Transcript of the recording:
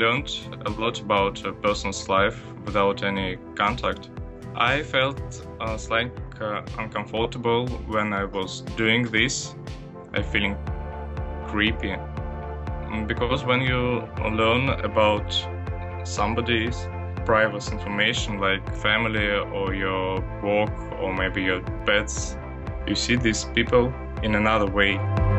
learned a lot about a person's life without any contact. I felt uncomfortable when I was doing this. I feeling creepy, because when you learn about somebody's private information like family or your work or maybe your pets, you see these people in another way.